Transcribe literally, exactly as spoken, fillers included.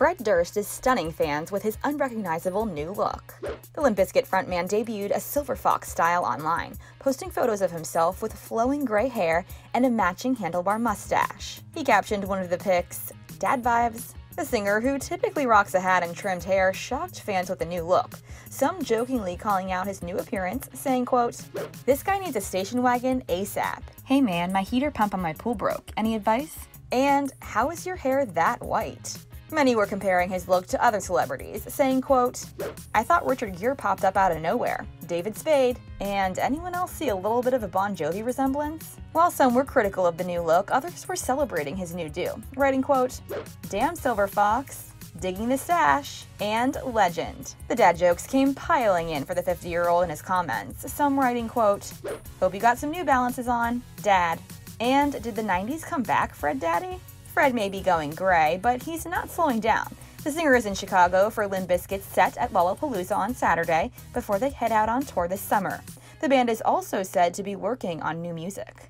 Fred Durst is stunning fans with his unrecognizable new look. The Limp Bizkit frontman debuted a silver fox style online, posting photos of himself with flowing gray hair and a matching handlebar mustache. He captioned one of the pics, "Dad vibes." The singer, who typically rocks a hat and trimmed hair, shocked fans with a new look, some jokingly calling out his new appearance, saying, quote, "This guy needs a station wagon ASAP. Hey man, my heater pump on my pool broke. Any advice? And how is your hair that white?" Many were comparing his look to other celebrities, saying, quote, "I thought Richard Gere popped up out of nowhere. David Spade. And anyone else see a little bit of a Bon Jovi resemblance?" While some were critical of the new look, others were celebrating his new do, writing, quote, "Damn silver fox, digging the stash, and legend." The dad jokes came piling in for the fifty-year-old in his comments, some writing, quote, "Hope you got some New Balances on, Dad. And did the nineties come back, Fred Daddy?" Fred may be going gray, but he's not slowing down. The singer is in Chicago for Limp Bizkit's set at Lollapalooza on Saturday before they head out on tour this summer. The band is also said to be working on new music.